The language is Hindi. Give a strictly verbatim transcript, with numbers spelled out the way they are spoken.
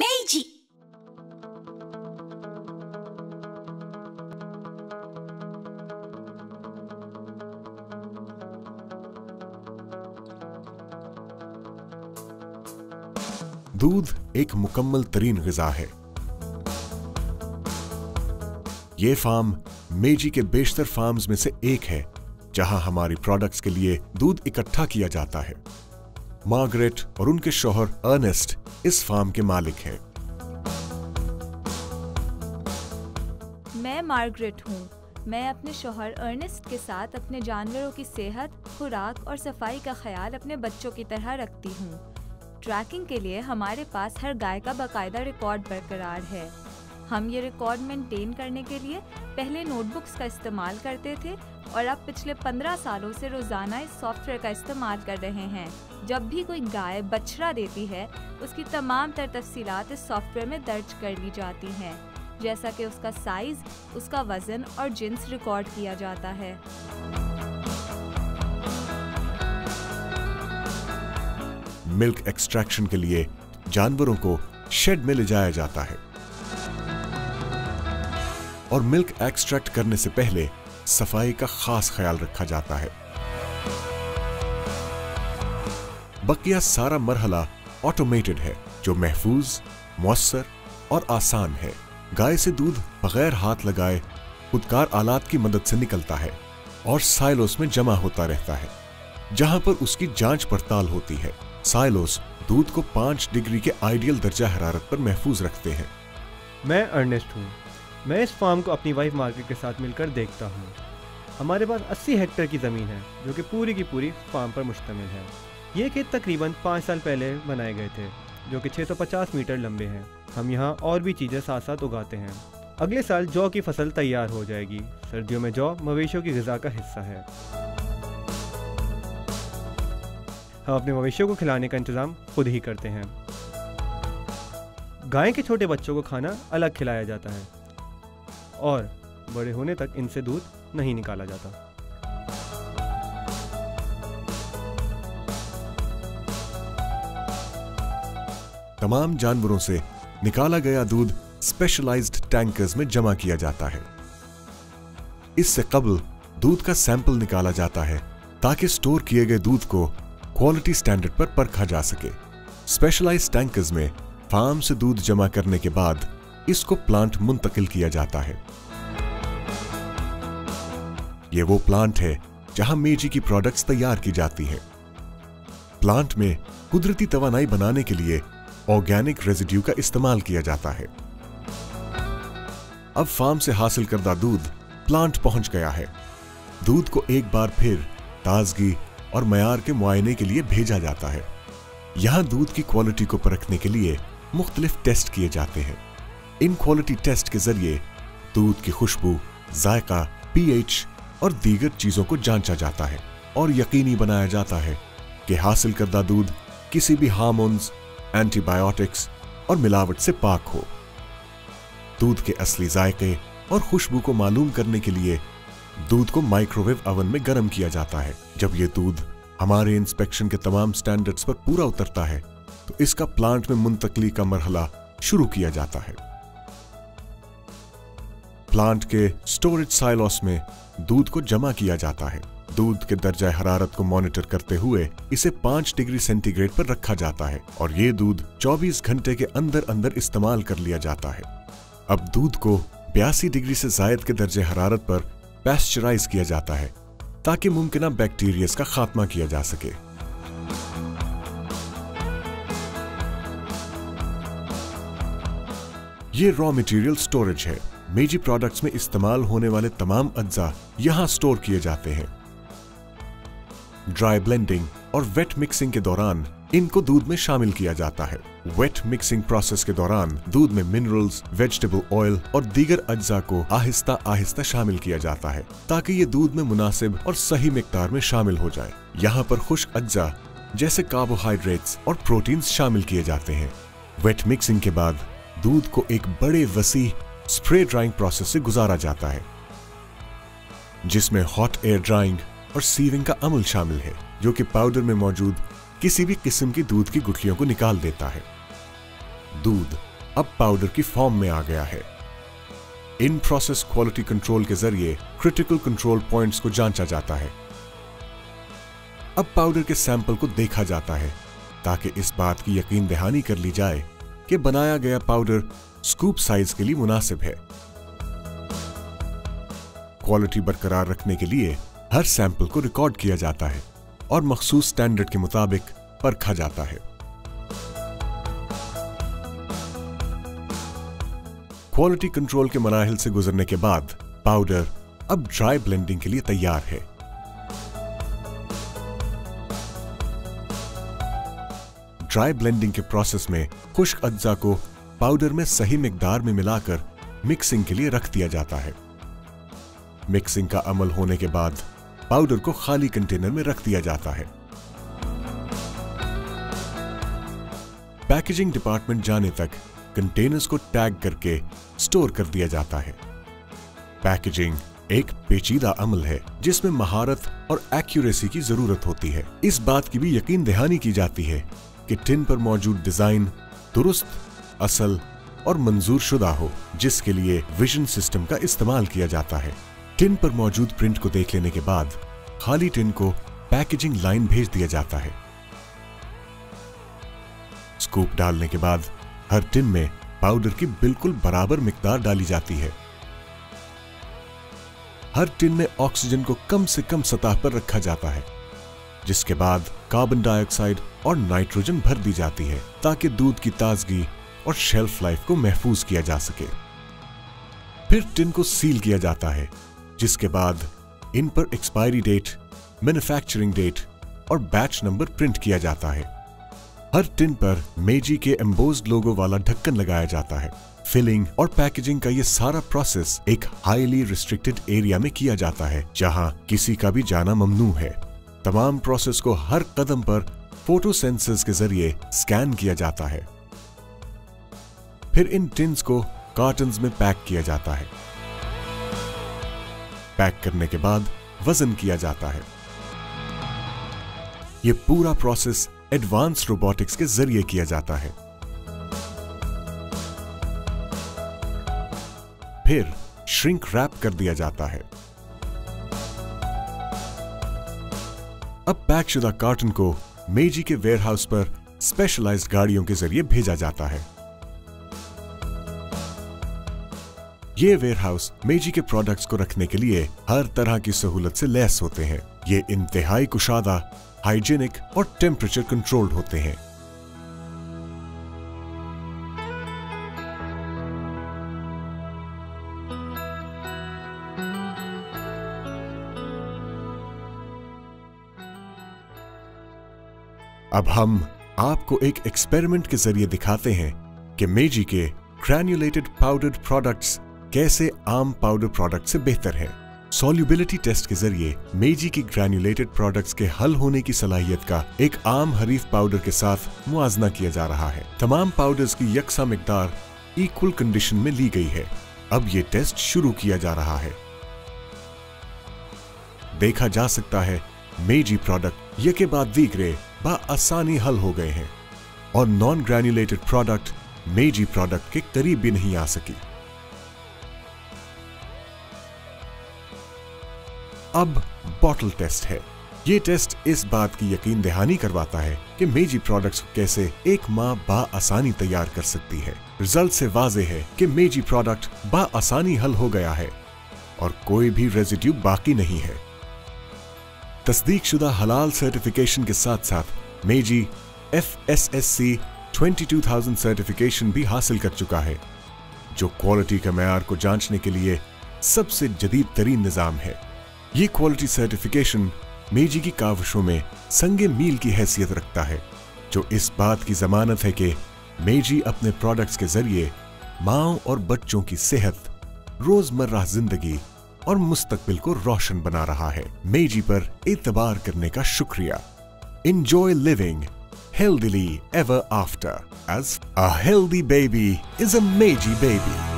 Meiji. दूध एक मुकम्मल तरीन ग़िज़ा है। ये फार्म मेजी के बेशतर फार्म्स में से एक है जहां हमारी प्रोडक्ट्स के लिए दूध इकट्ठा किया जाता है। मार्गरेट और उनके शौहर अर्नेस्ट इस फार्म के मालिक हैं। मैं मार्गरेट हूँ। मैं अपने शौहर अर्नेस्ट के साथ अपने जानवरों की सेहत, खुराक और सफाई का ख्याल अपने बच्चों की तरह रखती हूँ। ट्रैकिंग के लिए हमारे पास हर गाय का बाकायदा रिकॉर्ड बरकरार है। हम ये रिकॉर्ड मेंटेन करने के लिए पहले नोटबुक्स का इस्तेमाल करते थे और अब पिछले पंद्रह सालों से रोज़ाना इस सॉफ्टवेयर का इस्तेमाल कर रहे हैं। जब भी कोई गाय बछड़ा देती है, उसकी तमाम तर तफसीलात इस सॉफ्टवेयर में दर्ज कर ली जाती हैं, जैसा कि उसका साइज़, उसका वज़न और जिन्स रिकॉर्ड किया जाता है। मिल्क एक्सट्रैक्शन के लिए जानवरों को शेड में ले जाया जाता है और मिल्क एक्सट्रैक्ट करने से पहले सफाई का खास ख्याल रखा जाता है। बकिया सारा मरहला ऑटोमेटेड है, जो महफूज, मौसर और आसान है। गाय से दूध बगैर हाथ लगाए खुदकार आलात की मदद से निकलता है और साइलोस में जमा होता रहता है, जहां पर उसकी जांच पड़ताल होती है। साइलोस दूध को पाँच डिग्री के आइडियल दर्जा हरारत पर महफूज रखते हैं। मैं अर्नेस्ट हूँ। मैं इस फार्म को अपनी वाइफ मार्गरेट के साथ मिलकर देखता हूँ। हमारे पास अस्सी हेक्टेयर की ज़मीन है, जो कि पूरी की पूरी फार्म पर मुश्तमिल है। ये खेत तकरीबन पाँच साल पहले बनाए गए थे, जो कि छह सौ पचास मीटर लंबे हैं। हम यहाँ और भी चीज़ें साथ साथ उगाते हैं। अगले साल जौ की फसल तैयार हो जाएगी। सर्दियों में जौ मवेशियों की ग़िज़ा का हिस्सा है। हम अपने मवेशियों को खिलाने का इंतज़ाम खुद ही करते हैं। गाय के छोटे बच्चों को खाना अलग खिलाया जाता है और बड़े होने तक इनसे दूध नहीं निकाला जाता। तमाम जानवरों से निकाला गया दूध स्पेशलाइज्ड टैंकर्स में जमा किया जाता है। इससे कबल दूध का सैंपल निकाला जाता है ताकि स्टोर किए गए दूध को क्वालिटी स्टैंडर्ड पर परखा जा सके। स्पेशलाइज्ड टैंकर्स में फार्म से दूध जमा करने के बाद इसको प्लांट मुंतकिल किया जाता है। ये वो प्लांट है जहां मेजी की प्रोडक्ट्स तैयार की जाती है। प्लांट में कुदरती तवानाई बनाने के लिए ऑर्गेनिक रेजिड्यू का इस्तेमाल किया जाता है। अब फार्म से हासिल करदा दूध प्लांट पहुंच गया है। दूध को एक बार फिर ताजगी और मयार के मुआयने के लिए भेजा जाता है। यहाँ दूध की क्वालिटी को परखने के लिए मुख्तलिफ टेस्ट किए जाते हैं। इन क्वालिटी टेस्ट के जरिए दूध की खुशबू, जायका, पीएच और दीगर चीज़ों को जांचा जाता है और यकीनी बनाया जाता है कि हासिल करदा दूध किसी भी हार्मोन्स, एंटीबायोटिक्स और मिलावट से पाक हो। दूध के असली जायके और खुशबू को मालूम करने के लिए दूध को माइक्रोवेव अवन में गर्म किया जाता है। जब ये दूध हमारे इंस्पेक्शन के तमाम स्टैंडर्ड्स पर पूरा उतरता है तो इसका प्लांट में मुंतकली का मरहला शुरू किया जाता है। प्लांट के स्टोरेज साइलोस में दूध को जमा किया जाता है। दूध के दर्जा हरारत को मॉनिटर करते हुए इसे पाँच डिग्री सेंटीग्रेड पर रखा जाता है और ये दूध चौबीस घंटे के अंदर अंदर इस्तेमाल कर लिया जाता है। अब दूध को बयासी डिग्री से जायद के दर्जे हरारत पर पैस्चराइज किया जाता है ताकि मुमकिना बैक्टीरिया का खात्मा किया जा सके। ये रॉ मटेरियल स्टोरेज है। मेजी प्रोडक्ट्स में इस्तेमाल होने वाले तमाम अज्जा यहां स्टोर किए जाते हैं। ड्राई ब्लेंडिंग और वेट मिक्सिंग के दौरान इनको दूध में शामिल किया जाता है। वेट मिक्सिंग प्रोसेस के दौरान दूध में मिनरल्स, वेजिटेबल ऑयल और दीगर अज्जा को आहिस्ता आहिस्ता शामिल किया जाता है ताकि ये दूध में मुनासिब और सही मिकदार में शामिल हो जाए। यहाँ पर खुश्क अज्जा जैसे कार्बोहाइड्रेट्स और प्रोटीन्स शामिल किए जाते हैं। वेट मिक्सिंग के बाद दूध को एक बड़े वसी स्प्रे ड्राइंग प्रोसेस से गुजारा जाता है, जिसमें हॉट एयर ड्राइंग और सीविंग का अमल शामिल है, जो कि पाउडर में मौजूद किसी भी किस्म की दूध की गुठलियों को निकाल देता है। दूध अब पाउडर की फॉर्म में आ गया है। इन प्रोसेस क्वालिटी कंट्रोल के जरिए क्रिटिकल कंट्रोल पॉइंट्स को जांचा जाता है। अब पाउडर के सैंपल को देखा जाता है ताकि इस बात की यकीन दहानी कर ली जाए कि बनाया गया पाउडर स्कूप साइज के लिए मुनासिब है। क्वालिटी बरकरार रखने के लिए हर सैंपल को रिकॉर्ड किया जाता है और मखसूस स्टैंडर्ड के मुताबिक परखा जाता है। क्वालिटी कंट्रोल के मराहिल से गुजरने के बाद पाउडर अब ड्राई ब्लेंडिंग के लिए तैयार है। ड्राई ब्लेंडिंग के प्रोसेस में खुश्क अज्जा को पाउडर में सही मिकदार में मिलाकर मिक्सिंग के लिए रख दिया जाता है। मिक्सिंग का अमल होने के बाद पाउडर को खाली कंटेनर में रख दिया जाता है। पैकेजिंग डिपार्टमेंट जाने तक कंटेनर्स को टैग करके स्टोर कर दिया जाता है। पैकेजिंग एक पेचीदा अमल है जिसमें महारत और एक्यूरेसी की जरूरत होती है। इस बात की भी यकीन दहानी की जाती है कि टिन पर मौजूद डिजाइन दुरुस्त, असल और मंजूर शुदा हो, जिसके लिए विजन सिस्टम का इस्तेमाल किया जाता है। टिन पर मौजूद प्रिंट को देख लेने के बाद खाली टिन को पैकेजिंग लाइन भेज दिया जाता है। स्कूप डालने के बाद हर टिन में पाउडर की बिल्कुल बराबर मिकदार डाली जाती है। हर टिन में ऑक्सीजन को कम से कम सतह पर रखा जाता है, जिसके बाद कार्बन डाइऑक्साइड और नाइट्रोजन भर दी जाती है ताकि दूध की ताजगी और शेल्फ लाइफ को महफूज किया जा सके। फिर टिन को सील किया जाता है, जिसके बाद इन पर एक्सपायरी डेट, मैन्युफैक्चरिंग डेट और बैच नंबर प्रिंट किया जाता है। हर टिन पर मेजी के एम्बोस्ड लोगो वाला ढक्कन लगाया जाता है। फिलिंग और पैकेजिंग का यह सारा प्रोसेस एक हाईली रिस्ट्रिक्टेड एरिया में किया जाता है, जहां किसी का भी जाना ममनू है। तमाम प्रोसेस को हर कदम पर फोटो सेंसर्स के जरिए स्कैन किया जाता है। फिर इन टिन्स को कार्टन्स में पैक किया जाता है। पैक करने के बाद वजन किया जाता है। यह पूरा प्रोसेस एडवांस रोबोटिक्स के जरिए किया जाता है। फिर श्रिंक रैप कर दिया जाता है। अब पैकशुदा कार्टन को मेजी के वेयरहाउस पर स्पेशलाइज्ड गाड़ियों के जरिए भेजा जाता है। ये वेयरहाउस मेजी के प्रोडक्ट्स को रखने के लिए हर तरह की सहूलत से लैस होते हैं। ये इंतहाई कुशादा, हाइजीनिक और टेम्परेचर कंट्रोल्ड होते हैं। अब हम आपको एक एक्सपेरिमेंट के जरिए दिखाते हैं कि मेजी के ग्रैन्युलेटेड पाउडर्ड प्रोडक्ट्स कैसे आम पाउडर प्रोडक्ट से बेहतर हैं। सॉल्युबिलिटी टेस्ट के जरिए मेजी की ग्रैन्युलेटेड प्रोडक्ट्स के हल होने की सलाहियत का एक आम हरीफ पाउडर के साथ मुआजना किया जा रहा है। तमाम पाउडर्स की यकसा मिकदार इक्वल कंडीशन में ली गई है। अब ये टेस्ट शुरू किया जा रहा है। देखा जा सकता है मेजी प्रोडक्ट यके बाद दीगरे आसानी हल हो गए हैं और नॉन ग्रैन्युलेटेड प्रोडक्ट मेजी प्रोडक्ट के करीब भी नहीं आ सकी। अब बॉटल टेस्ट है। यह टेस्ट इस बात की यकीन दहानी करवाता है कि मेजी प्रोडक्ट्स को कैसे एक माँ बा आसानी तैयार कर सकती है। रिजल्ट से वाजे है कि मेजी प्रोडक्ट बा आसानी हल हो गया है और कोई भी रेजिड्यू बाकी नहीं है। तस्दीक शुदा हलाल सर्टिफिकेशन के साथ साथ मेजी एफ एस एस सी बाईस हज़ार सर्टिफिकेशन भी हासिल कर चुका है, जो क्वालिटी के मैयार को जांचने के लिए सबसे जदीद तरीन निज़ाम है। ये क्वालिटी सर्टिफिकेशन मेजी की काविशों में संगे मील की हैसियत रखता है, जो इस बात की जमानत है कि मेजी अपने प्रोडक्ट्स के जरिए माओं और बच्चों की सेहत, रोजमर्रा जिंदगी और मुस्तकबिल को रोशन बना रहा है। मेजी पर एतबार करने का शुक्रिया। Enjoy living healthily ever after, as a healthy baby is a Meiji baby.